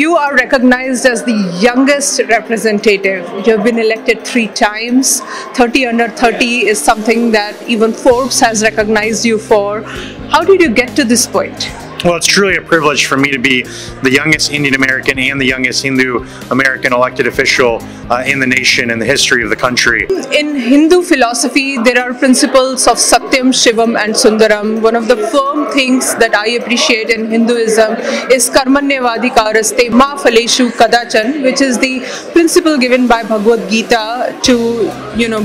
You are recognized as the youngest representative. You have been elected 3 times. 30 under 30 is something that even Forbes has recognized you for. How did you get to this point? Well, it's truly a privilege for me to be the youngest Indian American and the youngest Hindu American elected official in the nation and the history of the country. In Hindu philosophy, there are principles of Satyam, Shivam and Sundaram. One of the firm things that I appreciate in Hinduism is Karmanyevadhikaraste Ma Phaleshu Kadachan, which is the principle given by Bhagavad Gita to,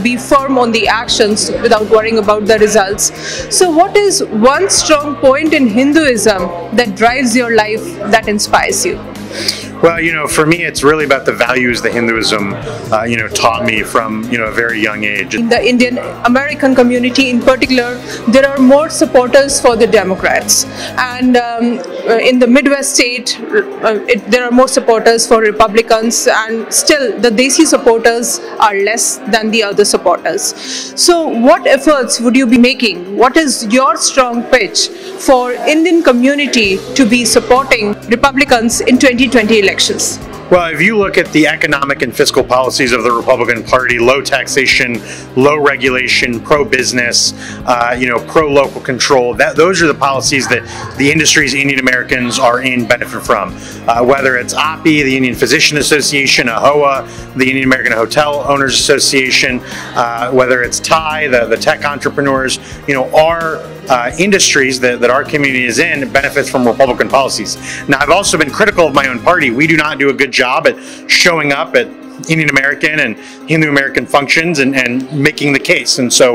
be firm on the actions without worrying about the results. So what is one strong point in Hinduism that drives your life, that inspires you? Well, for me, it's really about the values that Hinduism, taught me from, a very young age. In the Indian American community in particular, there are more supporters for the Democrats. And in the Midwest state, there are more supporters for Republicans. And still, the Desi supporters are less than the other supporters. So what efforts would you be making? What is your strong pitch for Indian community to be supporting Republicans in 2020 elections? Well, if you look at the economic and fiscal policies of the Republican Party, low taxation, low regulation, pro-business, pro-local control, those are the policies that the industries Indian Americans are in benefit from. Whether it's OPI, the Indian Physician Association, AHOA, the Indian American Hotel Owners Association, whether it's TiE, the tech entrepreneurs, our industries that our community is in benefits from Republican policies. Now, I've also been critical of my own party. We do not do a good job at showing up at Indian American and Hindu American functions and making the case. And so,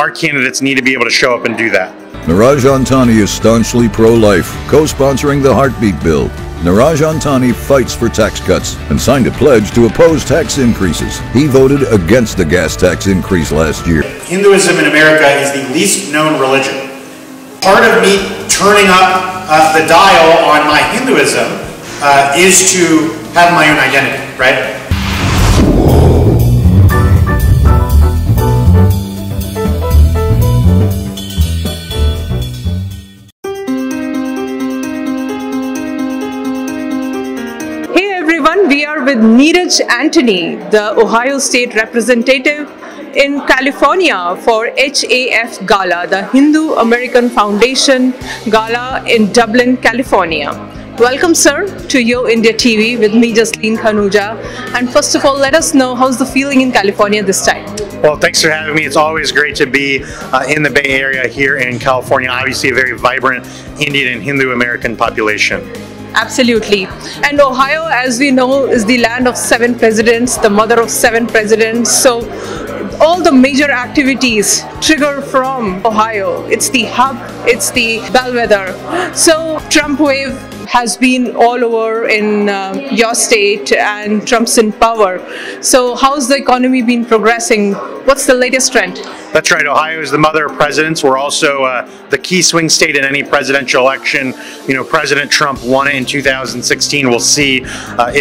our candidates need to be able to show up and do that. Niraj Antani is staunchly pro-life, co-sponsoring the heartbeat bill. Niraj Antani fights for tax cuts and signed a pledge to oppose tax increases. He voted against the gas tax increase last year. Hinduism in America is the least known religion. Part of me turning up the dial on my Hinduism is to have my own identity, right? We are with Niraj Antani, the Ohio State Representative in California for HAF Gala, the Hindu American Foundation Gala in Dublin, California. Welcome, sir, to Yo India TV with me, Jasleen Khanuja. And first of all, let us know, how's the feeling in California this time? Well, thanks for having me. It's always great to be in the Bay Area here in California. Obviously, a very vibrant Indian and Hindu American population. Absolutely. And Ohio, as we know, is the land of 7 presidents, the mother of 7 presidents. So all the major activities trigger from Ohio. It's the hub, it's the bellwether. So Trump wave has been all over in your state, and Trump's in power. So how's the economy been progressing? What's the latest trend? That's right. Ohio is the mother of presidents. We're also the key swing state in any presidential election. President Trump won it in 2016. We'll see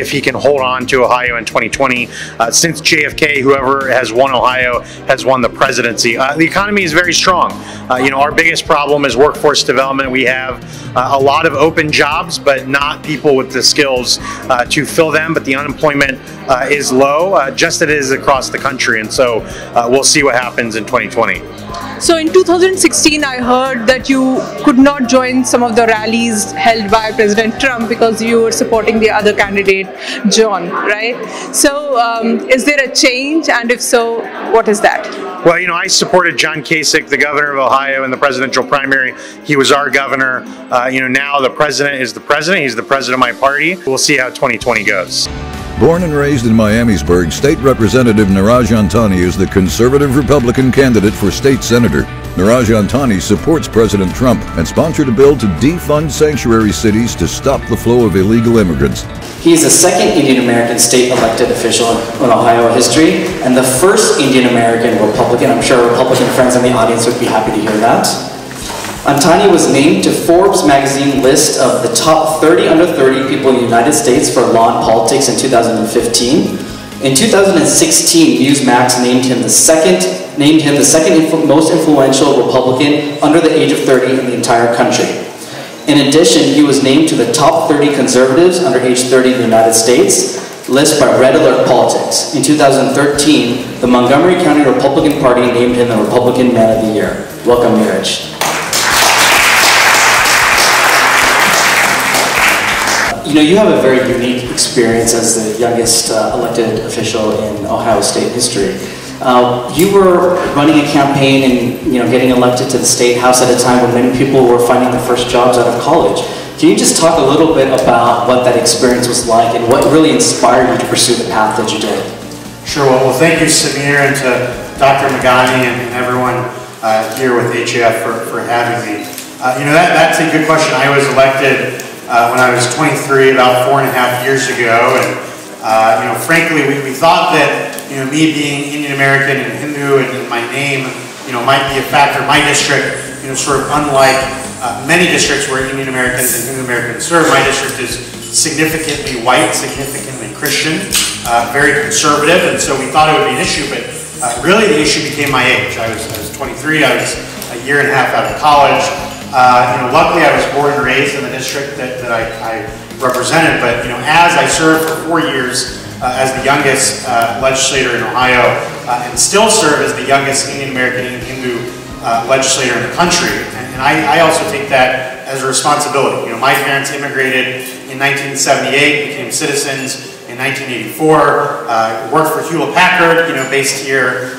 if he can hold on to Ohio in 2020. Since JFK, whoever has won Ohio has won the presidency. The economy is very strong. Our biggest problem is workforce development. We have a lot of open jobs, but not people with the skills to fill them. But the unemployment is low, just as it is across the country. And so we'll see what happens in 2020. So in 2016, I heard that you could not join some of the rallies held by President Trump because you were supporting the other candidate, John, right? So is there a change? And if so, what is that? Well, I supported John Kasich, the governor of Ohio, in the presidential primary. He was our governor. Now the president is the president. He's the president of my party. We'll see how 2020 goes. Born and raised in Miamisburg, State Representative Niraj Antani is the conservative Republican candidate for state senator. Niraj Antani supports President Trump and sponsored a bill to defund sanctuary cities to stop the flow of illegal immigrants. He is the second Indian American state elected official in Ohio history and the first Indian American Republican. I'm sure Republican friends in the audience would be happy to hear that. Antani was named to Forbes magazine list of the top 30 under 30 people in the United States for law and politics in 2015. In 2016, Newsmax named him the second most influential Republican under the age of 30 in the entire country. In addition, he was named to the top 30 conservatives under age 30 in the United States list by Red Alert Politics. In 2013, the Montgomery County Republican Party named him the Republican Man of the Year. Welcome, Niraj. You know, you have a very unique experience as the youngest elected official in Ohio State history. You were running a campaign and, you know, getting elected to the state house at a time when many people were finding their first jobs out of college. Can you just talk a little bit about what that experience was like and what really inspired you to pursue the path that you did? Sure. Well, thank you, Samir, and to Dr. Magani and everyone here with HAF for having me. You know, that's a good question. I was elected when I was 23, about 4.5 years ago, and you know, frankly, we thought that, you know, me being Indian American and Hindu and my name, you know, might be a factor. My district, you know, sort of unlike many districts where Indian Americans and Hindu Americans serve, my district is significantly white, significantly Christian, very conservative, and so we thought it would be an issue, but really the issue became my age. I was 23, I was a year and a half out of college. You know, luckily I was born and raised in the district that I represented, but, you know, as I served for 4 years as the youngest legislator in Ohio, and still serve as the youngest Indian American and Hindu legislator in the country. And I also take that as a responsibility. You know, my parents immigrated in 1978, became citizens in 1984, worked for Hewlett-Packard, you know, based here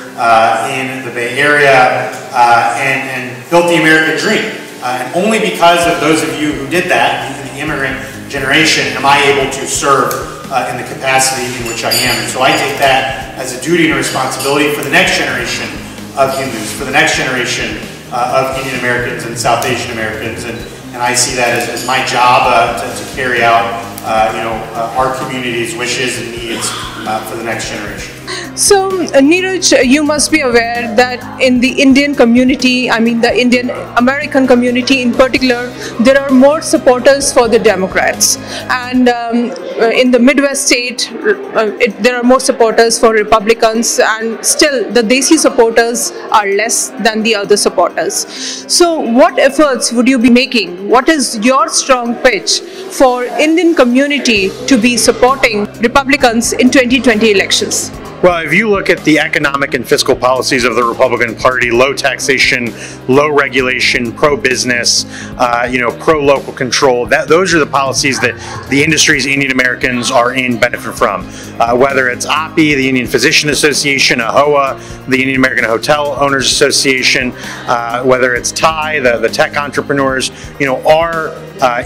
in the Bay Area, and built the American dream. And only because of those of you who did that, in the immigrant generation, am I able to serve in the capacity in which I am. And so I take that as a duty and a responsibility for the next generation of Hindus, for the next generation of Indian Americans and South Asian Americans, and I see that as my job to carry out you know, our community's wishes and needs for the next generation. So Niraj, you must be aware that in the Indian community, I mean the Indian American community in particular, there are more supporters for the Democrats, and in the Midwest state, there are more supporters for Republicans, and still the Desi supporters are less than the other supporters. So what efforts would you be making? What is your strong pitch for Indian community to be supporting Republicans in 2020 elections? Well, if you look at the economic and fiscal policies of the Republican Party, low taxation, low regulation, pro-business, you know, pro-local control, those are the policies that the industry's Indian Americans are in benefit from. Whether it's OPI, the Indian Physician Association, AHOA, the Indian American Hotel Owners Association, whether it's TiE, the tech entrepreneurs, you know, our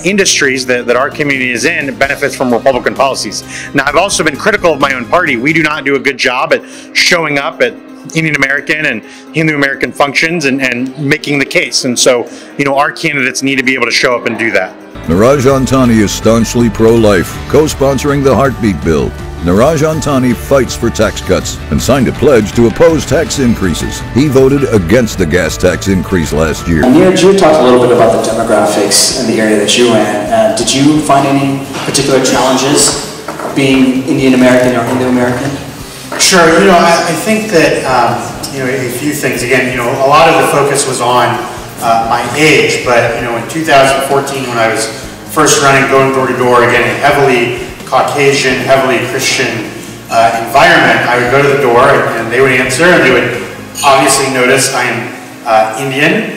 industries that our community is in benefits from Republican policies. Now, I've also been critical of my own party. We do not do a good job at showing up at Indian American and Hindu American functions and making the case. And so, you know, our candidates need to be able to show up and do that. Niraj Antani is staunchly pro-life, co-sponsoring the heartbeat bill. Niraj Antani fights for tax cuts and signed a pledge to oppose tax increases. He voted against the gas tax increase last year. Niraj, you talked a little bit about the demographics in the area that you ran. Did you find any particular challenges being Indian American or Hindu American? Sure. You know, I think that, you know, a few things. Again, you know, a lot of the focus was on my age, but, you know, in 2014 when I was first running, going door to door, again, heavily Caucasian, heavily Christian environment, I would go to the door and they would answer, and they would obviously notice I am Indian,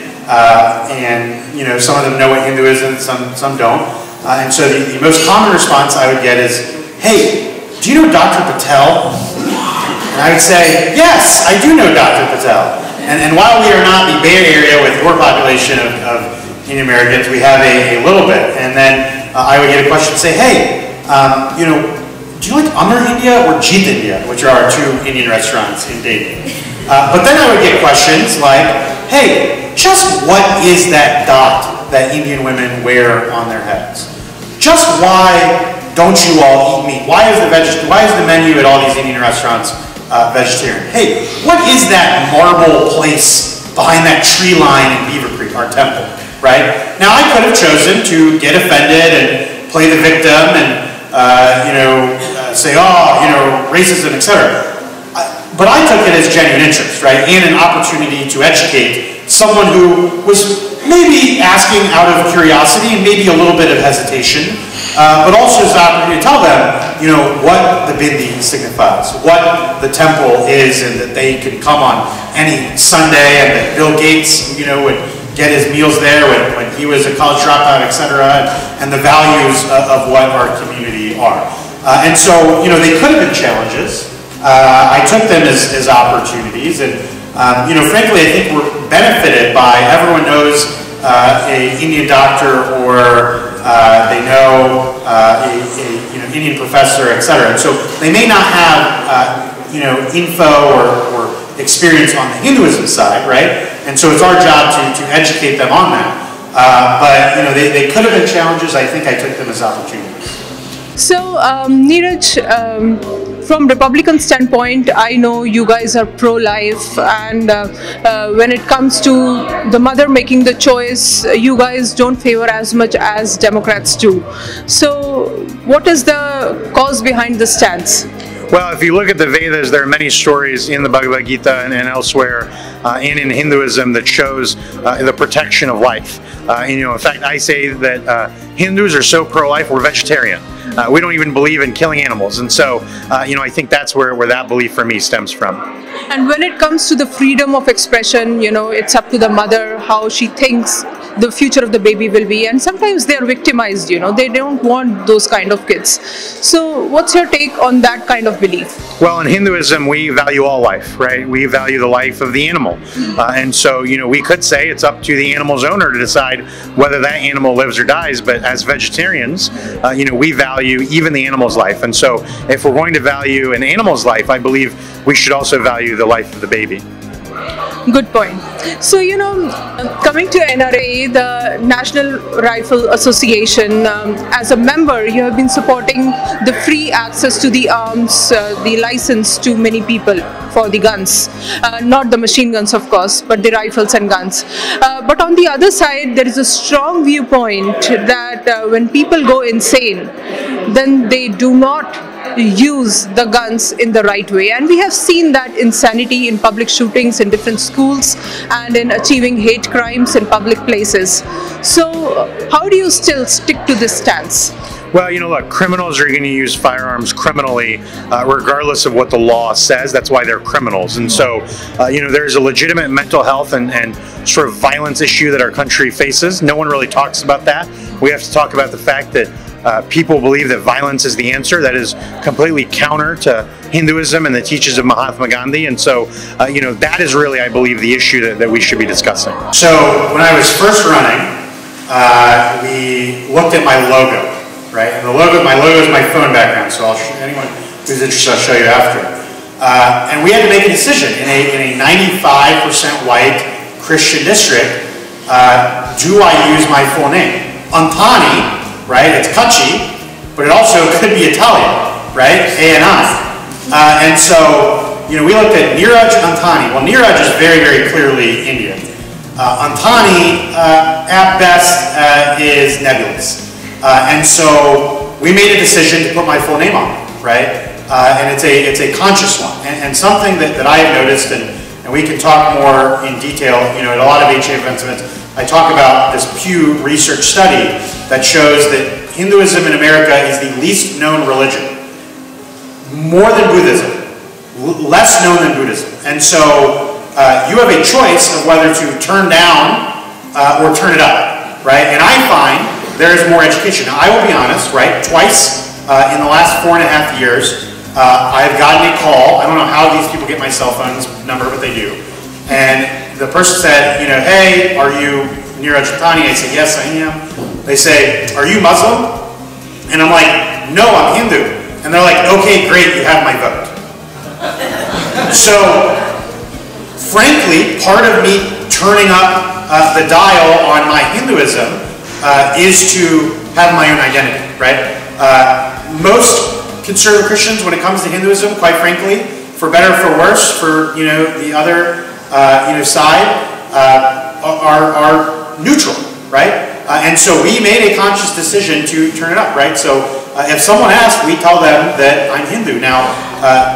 and, you know, some of them know what Hinduism, some don't, and so the most common response I would get is, "Hey, do you know Dr. Patel?" And I would say, "Yes, I do know Dr. Patel." And while we are not the Bay Area with your population of Indian Americans, we have a little bit, and then I would get a question and say, "Hey, you know, do you like Amar India or Jeet India?" which are our two Indian restaurants in Dayton. But then I would get questions like, "Hey, just what is that dot that Indian women wear on their heads? Just why don't you all eat meat? Why is the menu at all these Indian restaurants vegetarian? Hey, what is that marble place behind that tree line in Beaver Creek, our temple?" Right? Now, I could have chosen to get offended and play the victim and you know, say, "Oh, you know, racism, etc." But I took it as genuine interest, right, and an opportunity to educate someone who was maybe asking out of curiosity and maybe a little bit of hesitation, but also as an opportunity to tell them, you know, what the bindi signifies, what the temple is, and that they can come on any Sunday, and that Bill Gates, you know, would get his meals there when he was a college dropout, etc., and the values of what our community are. And so, you know, they could have been challenges. I took them as opportunities, and you know, frankly, I think we're benefited by, everyone knows an Indian doctor, or they know a you know, Indian professor, etc. And so they may not have you know, info or experience on the Hinduism side, right? And so it's our job to educate them on that. But you know, they could have been challenges. I think I took them as opportunities. So Niraj, from Republican standpoint, I know you guys are pro-life, and when it comes to the mother making the choice, you guys don't favor as much as Democrats do. So what is the cause behind this stance? Well, if you look at the Vedas, there are many stories in the Bhagavad Gita and elsewhere, and in Hinduism, that shows the protection of life. And, you know, in fact, I say that Hindus are so pro-life, we're vegetarian. We don't even believe in killing animals. And so, you know, I think that's where that belief for me stems from. And when it comes to the freedom of expression, you know, it's up to the mother how she thinks the future of the baby will be, and sometimes they are victimized, you know, they don't want those kind of kids. So what's your take on that kind of belief? Well, in Hinduism, we value all life, right? We value the life of the animal. And so, you know, we could say it's up to the animal's owner to decide whether that animal lives or dies, but as vegetarians, you know, we value even the animal's life. And so if we're going to value an animal's life, I believe we should also value the life of the baby. Good point. So, you know, coming to NRA, the National Rifle Association, as a member, you have been supporting the free access to the arms, the license to many people for the guns, not the machine guns, of course, but the rifles and guns. But on the other side, there is a strong viewpoint that when people go insane, then they do not use the guns in the right way, and we have seen that insanity in public shootings in different schools and in achieving hate crimes in public places. So how do you still stick to this stance? Well, you know, look, criminals are going to use firearms criminally, regardless of what the law says. That's why they're criminals. And so, you know, there's a legitimate mental health and sort of violence issue that our country faces. No one really talks about that. We have to talk about the fact that people believe that violence is the answer. That is completely counter to Hinduism and the teachings of Mahatma Gandhi. And so, you know, that is really, I believe, the issue that we should be discussing. So when I was first running, we looked at my logo, right? And the logo, my logo is my phone background. So I'll show anyone who's interested, I'll show you after. And we had to make a decision in a 95% white Christian district. Do I use my full name? Antani, right? It's Kutchi, but it also could be Italian, right? A-N-I. And so, you know, we looked at Niraj Antani. Well, Niraj is very, very clearly Indian. Antani, at best, is nebulous. And so we made a decision to put my full name on it, right? And it's a conscious one. And something that I have noticed, and we can talk more in detail, you know, at a lot of HAF events, I talk about this Pew Research study that shows that Hinduism in America is the least known religion, more than Buddhism, less known than Buddhism. And so you have a choice of whether to turn down or turn it up, right? And I find there is more education. Now, I will be honest, right? Twice in the last 4.5 years, I've gotten a call. I don't know how these people get my cell phone's number, but they do. And the person said, you know, hey, are you Niraj Antani? I said, yes, I am. They say, are you Muslim? And I'm like, no, I'm Hindu. And they're like, okay, great, you have my vote. So, frankly, part of me turning up the dial on my Hinduism is to have my own identity, right? Most conservative Christians, when it comes to Hinduism, quite frankly, for better or for worse, for, you know, the other side, are neutral, right? And so we made a conscious decision to turn it up, right? So if someone asks, we tell them that I'm Hindu. Now,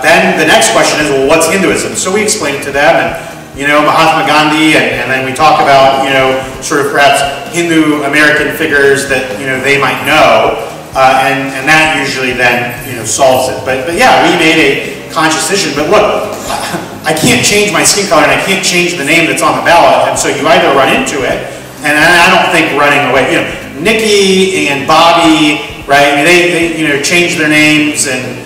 then the next question is, well, what's Hinduism? So we explain it to them, and you know, Mahatma Gandhi, and then we talk about, you know, sort of perhaps Hindu American figures that, you know, they might know, and that usually then, you know, solves it. But yeah, we made a conscious decision, but look, I can't change my skin color and I can't change the name that's on the ballot, and so you either run into it, and I don't think running away, you know, Nikki and Bobby, right, I mean, they you know, change their names and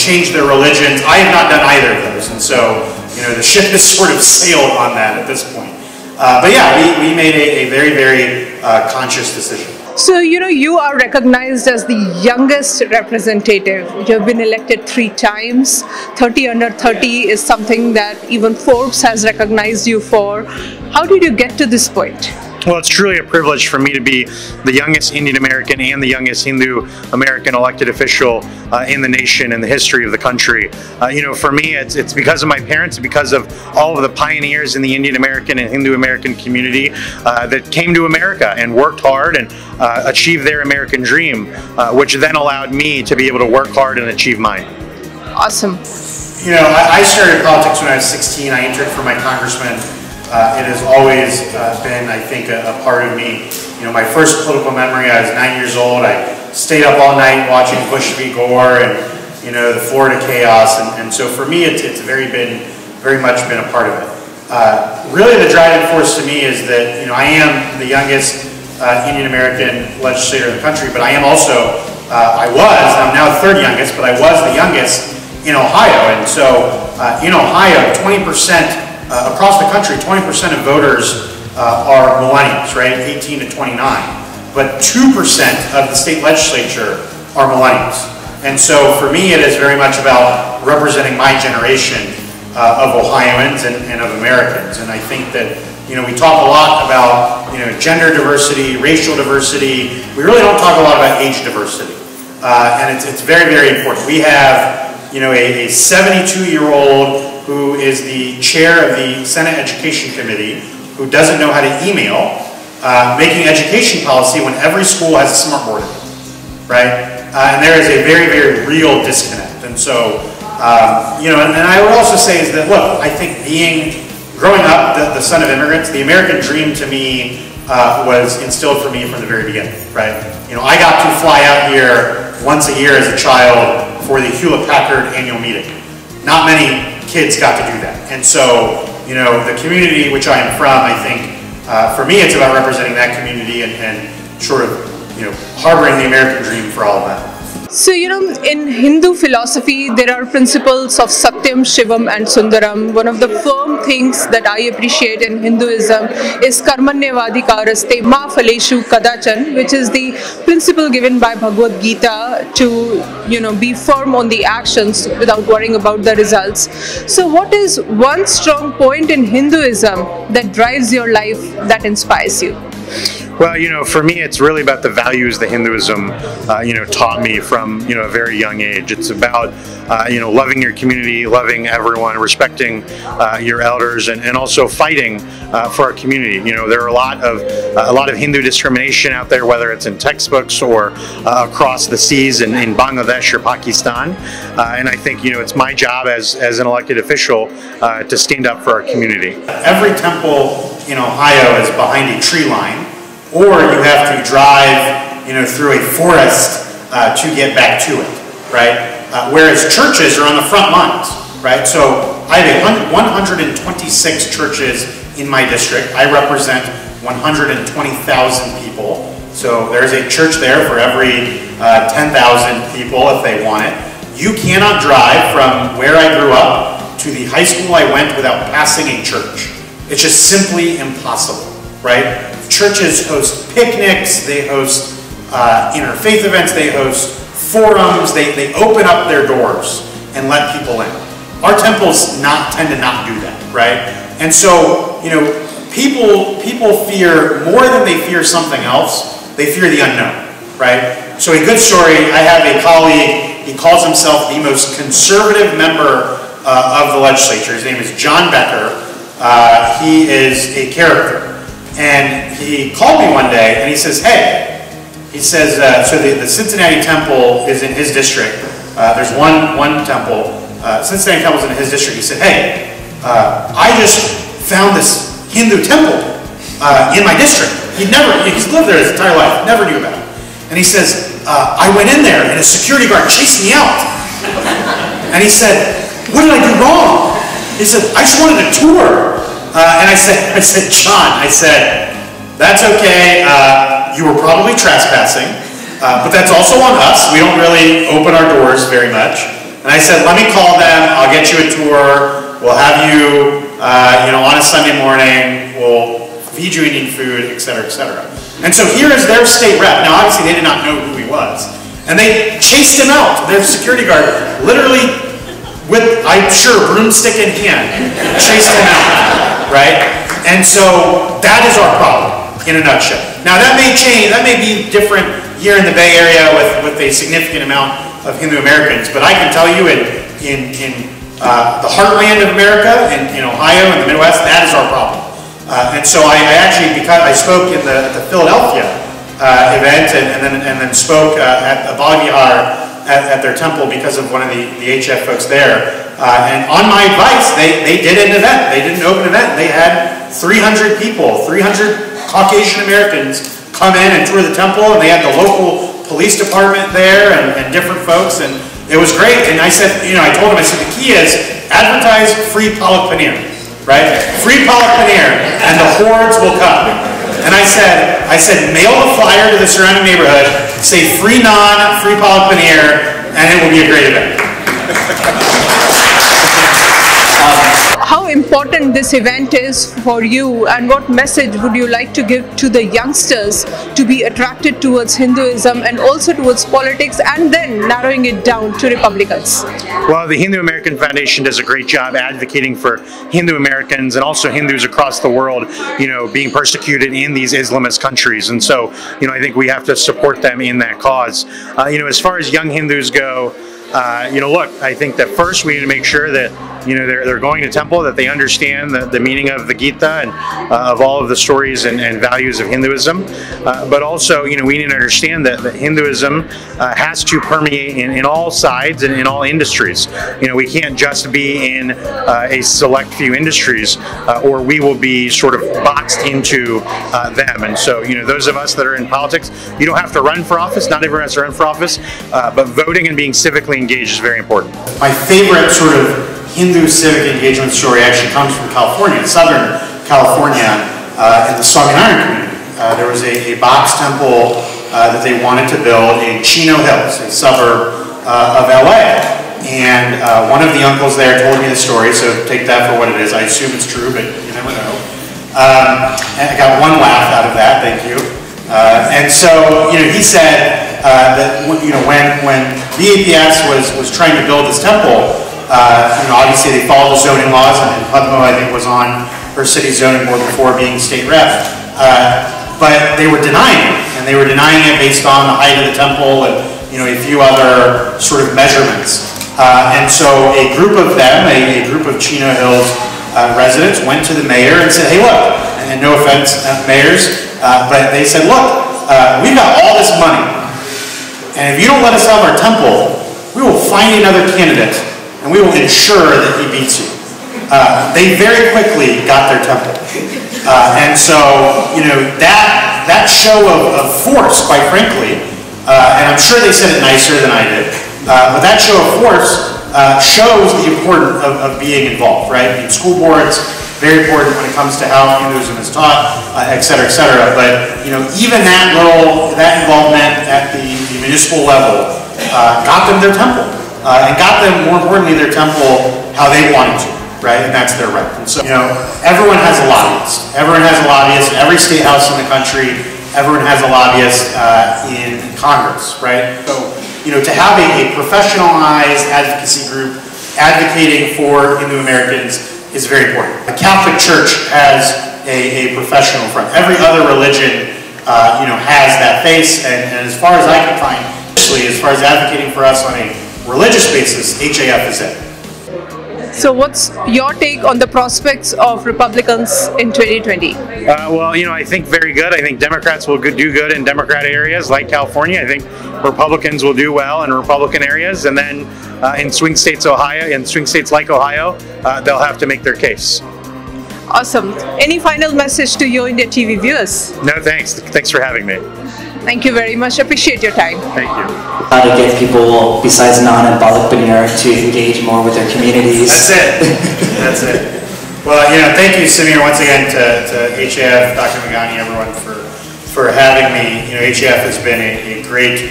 change their religions. I have not done either of those, and so, you know, the ship is sort of sailed on that at this point. But yeah, we made a very, very conscious decision. So, you know, you are recognized as the youngest representative. You have been elected 3 times. 30 under 30 is something that even Forbes has recognized you for. How did you get to this point? Well, it's truly a privilege for me to be the youngest Indian American and the youngest Hindu American elected official in the nation and the history of the country. You know, for me, it's because of my parents, because of all of the pioneers in the Indian American and Hindu American community that came to America and worked hard and achieved their American dream, which then allowed me to be able to work hard and achieve mine. Awesome. You know, I started politics when I was 16. I entered for my congressman. It has always been, I think, a part of me. You know, my first political memory, I was 9 years old. I stayed up all night watching Bush v. Gore and, you know, the Florida chaos. And so for me, it's very much been a part of it. Really, the driving force to me is that, you know, I am the youngest Indian American legislator in the country, but I am also, I'm now the third youngest, but I was the youngest in Ohio. And so in Ohio, 20%. Across the country, 20% of voters are millennials, right, 18 to 29. But 2% of the state legislature are millennials. And so for me, it is very much about representing my generation of Ohioans and of Americans. And I think that, you know, we talk a lot about, you know, gender diversity, racial diversity. We really don't talk a lot about age diversity. And it's very, very important. We have, you know, a 72-year-old who is the chair of the Senate Education Committee, who doesn't know how to email, making education policy when every school has a smartboard in it, right? And there is a very, very real disconnect. And so, you know, and I would also say is that, look, I think growing up the son of immigrants, the American dream to me was instilled for me from the very beginning, right? You know, I got to fly out here once a year as a child for the Hewlett-Packard annual meeting. Not many kids got to do that. And so, you know, the community which I am from, I think, for me, it's about representing that community and sort of, you know, harboring the American dream for all of that. So, you know, in Hindu philosophy, there are principles of Satyam, Shivam and Sundaram. One of the firm things that I appreciate in Hinduism is Karmanyevadhikaraste Ma Phaleshu Kadachan, which is the principle given by Bhagavad Gita to, you know, be firm on the actions without worrying about the results. So what is one strong point in Hinduism that drives your life, that inspires you? Well, you know, for me, it's really about the values that Hinduism, you know, taught me from, you know, a very young age. It's about, you know, loving your community, loving everyone, respecting your elders, and also fighting for our community. You know, there are a lot of Hindu discrimination out there, whether it's in textbooks or across the seas in Bangladesh or Pakistan. And I think, you know, it's my job as an elected official to stand up for our community. Every temple in Ohio is behind a tree line, or you have to drive, you know, through a forest to get back to it, right? Whereas churches are on the front lines, right? So I have 126 churches in my district. I represent 120,000 people. So there's a church there for every 10,000 people if they want it. You cannot drive from where I grew up to the high school I went without passing a church. It's just simply impossible, right? Churches host picnics, they host interfaith events, they host forums, they open up their doors and let people in. Our temples tend to not do that, right? And so, you know, people fear more than they fear something else, they fear the unknown, right? So a good story, I have a colleague, he calls himself the most conservative member of the legislature. His name is John Becker. He is a character, and he called me one day and he says, hey, he says, so the Cincinnati temple is in his district, there's one temple, Cincinnati temple is in his district. He said, hey, I just found this Hindu temple in my district. He's lived there his entire life, never knew about it. And he says, I went in there and a security guard chased me out. And he said, what did I do wrong? He said, I just wanted a tour. And I said, John, that's okay. You were probably trespassing, but that's also on us. We don't really open our doors very much. And I said, let me call them. I'll get you a tour. We'll have you, on a Sunday morning. We'll feed you Indian food, et cetera, et cetera. And so here is their state rep. Now, obviously, they did not know who he was. And they chased him out. Their security guard literally with, I'm sure, broomstick in hand, chased him out, right? And so that is our problem in a nutshell. Now, that may change. That may be different here in the Bay Area with a significant amount of Hindu Americans, but I can tell you in the heartland of America, in Ohio and the Midwest, that is our problem. And so I spoke in the Philadelphia event and then spoke at Bhagavad Gita at their temple because of one of the HF folks there. And on my advice, they did an event. They did an open event. They had 300 people, 300 Caucasian Americans come in and tour the temple, and they had the local police department there and different folks, and it was great. And I said, I told him, I said, the key is advertise free palak paneer, right? Free palak paneer, and the hordes will come. And I said, mail a flyer to the surrounding neighborhood, say free naan, free palak paneer, and it will be a great event. How important this event is for you, and what message would you like to give to the youngsters to be attracted towards Hinduism and also towards politics, and then narrowing it down to Republicans? Well, the Hindu American Foundation does a great job advocating for Hindu Americans and also Hindus across the world, being persecuted in these Islamist countries. And so, I think we have to support them in that cause. As far as young Hindus go, look, I think that first we need to make sure that they're going to temple, that they understand the meaning of the Gita and of all of the stories and values of Hinduism. But also, we need to understand that Hinduism has to permeate in all sides and in all industries. We can't just be in a select few industries, or we will be sort of boxed into them. And so, those of us that are in politics, you don't have to run for office. Not everyone has to run for office, but voting and being civically engaged is very important. My favorite sort of Hindu civic engagement story actually comes from California, Southern California, in the Song and Iron community. There was a BAPS temple that they wanted to build in Chino Hills, a suburb of LA. And one of the uncles there told me the story, so take that for what it is. I assume it's true, but you never know. And I got one laugh out of that, thank you. And so, he said that when BAPS was trying to build this temple, obviously they follow the zoning laws, and Padma, I think, was on her city zoning board before being state rep. But they were denying it, and they were denying it based on the height of the temple and a few other sort of measurements. And so a group of them, a group of Chino Hills residents, went to the mayor and said, hey, look, and no offense, mayors, but they said, look, we've got all this money, and if you don't let us have our temple, we will find another candidate, and we will ensure that he beats you. They very quickly got their temple. And so, that show of force, quite frankly, and I'm sure they said it nicer than I did, but that show of force shows the importance of being involved, right? In school boards, very important when it comes to how Hinduism is taught, et cetera, et cetera. But, even that involvement at the municipal level got them their temple. And got them, more importantly, their temple how they wanted to, right? And that's their right. And so, everyone has a lobbyist. Everyone has a lobbyist in every state house in the country. Everyone has a lobbyist in Congress, right? So, to have a professionalized advocacy group advocating for Hindu Americans is very important. The Catholic Church has a professional front. Every other religion, has that face. And as far as I can find, especially as far as advocating for us on a religious basis, HAF is it. So what's your take on the prospects of Republicans in 2020? Well, I think very good. I think Democrats will do good in Democrat areas like California. I think Republicans will do well in Republican areas. And then in swing states like Ohio, they'll have to make their case. Awesome. Any final message to Yo India TV viewers? No, thanks. Thanks for having me. Thank you very much. Appreciate your time. Thank you. How to get people besides non and Balakpanyar to engage more with their communities. That's it. That's it. Well, you know, thank you, Samir, once again to HAF, Dr. Magani, everyone for having me. You know, HAF has been a great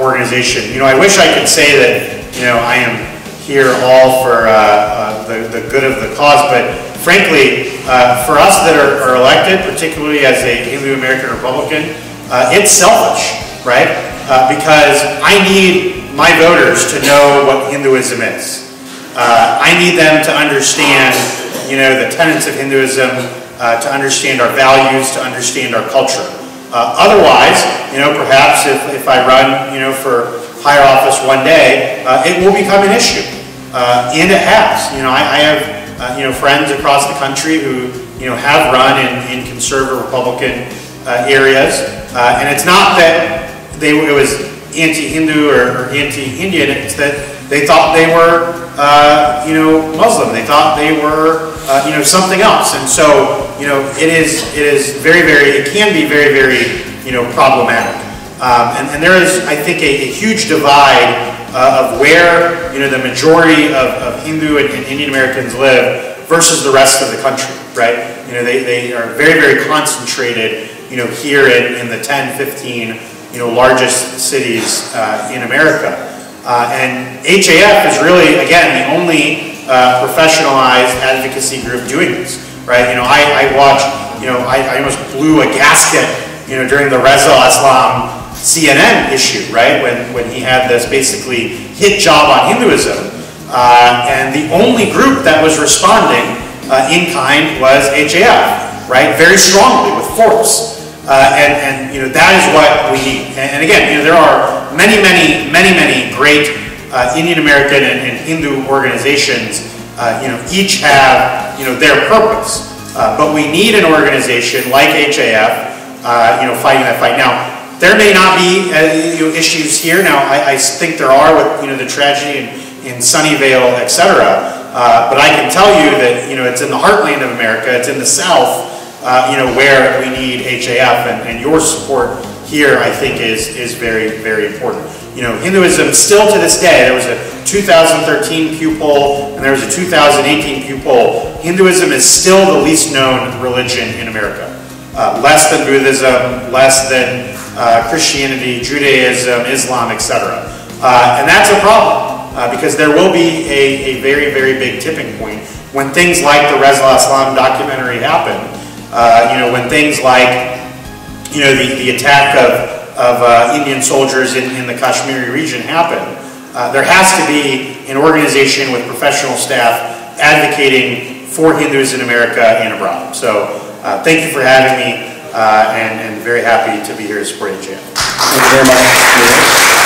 organization. You know, I wish I could say that, you know, I am here all for the good of the cause, but frankly, for us that are elected, particularly as a Hindu American Republican, it's selfish, right? Because I need my voters to know what Hinduism is. I need them to understand, you know, the tenets of Hinduism, to understand our values, to understand our culture. Otherwise, you know, perhaps if I run, you know, for higher office one day, it will become an issue. And it has. You know, I have, you know, friends across the country who, you know, have run in conservative Republican areas. And it's not that it was anti-Hindu or anti-Indian, it's that they thought they were, you know, Muslim. They thought they were, you know, something else. And so, you know, it is very, very, it can be very, very, you know, problematic. And there is, I think, a huge divide of where, you know, the majority of Hindu and Indian Americans live versus the rest of the country, right? You know, they are very, very concentrated, you know, here in the 10, 15, you know, largest cities in America. And HAF is really, again, the only professionalized advocacy group doing this, right? You know, I watched, you know, I almost blew a gasket, you know, during the Reza Aslam CNN issue, right? When he had this basically hit job on Hinduism. And the only group that was responding in kind was HAF, right? Very strongly, with force. And you know, that is what we need. And again, you know, there are many great Indian American and Hindu organizations. You know, each have, you know, their purpose. But we need an organization like HAF, you know, fighting that fight. Now, there may not be you know, issues here. Now, I think there are with, you know, the tragedy in Sunnyvale, etc. But I can tell you that, you know, it's in the heartland of America. It's in the South. You know, where we need HAF, and your support here, I think, is very, very important. You know, Hinduism still to this day, there was a 2013 Pew poll and there was a 2018 Pew poll. Hinduism is still the least known religion in America. Less than Buddhism, less than Christianity, Judaism, Islam, etc. And that's a problem because there will be a very, very big tipping point when things like the Reza Aslam documentary happen. You know, when things like, you know, the attack of Indian soldiers in the Kashmiri region happen, there has to be an organization with professional staff advocating for Hindus in America and abroad. So thank you for having me, and very happy to be here to support HAF. Thank you very much.